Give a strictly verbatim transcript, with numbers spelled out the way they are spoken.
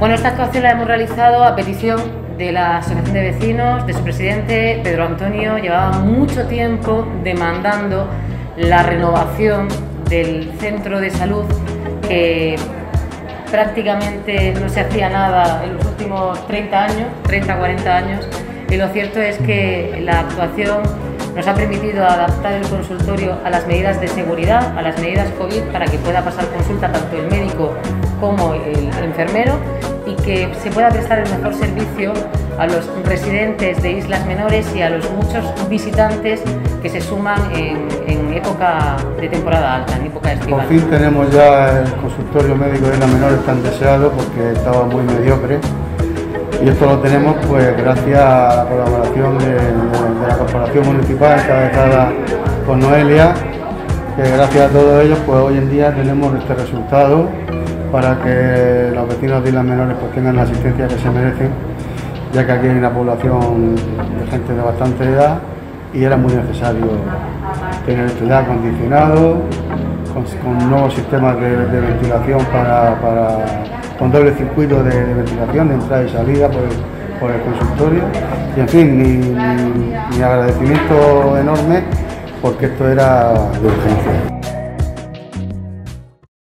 Bueno, esta actuación la hemos realizado a petición de la Asociación de Vecinos, de su presidente, Pedro Antonio. Llevaba mucho tiempo demandando la renovación del centro de salud, que prácticamente no se hacía nada en los últimos treinta años, treinta, cuarenta años. Y lo cierto es que la actuación nos ha permitido adaptar el consultorio a las medidas de seguridad, a las medidas COVID, para que pueda pasar consulta tanto el médico como el enfermero y que se pueda prestar el mejor servicio a los residentes de Islas Menores y a los muchos visitantes que se suman en, en época de temporada alta, en época estival. Por fin tenemos ya el consultorio médico de Islas Menores tan deseado, porque estaba muy mediocre. Y esto lo tenemos pues gracias a la colaboración de, de, de la Corporación Municipal, encabezada por Noelia, que gracias a todos ellos pues hoy en día tenemos este resultado para que los vecinos de Islas Menores pues tengan la asistencia que se merecen, ya que aquí hay una población de gente de bastante edad y era muy necesario tener este aire acondicionado, con, con nuevos sistemas de, de ventilación para, para con doble circuito de, de ventilación, de entrada y salida por el, por el consultorio. Y en fin, mi, mi, mi agradecimiento enorme, porque esto era de urgencia.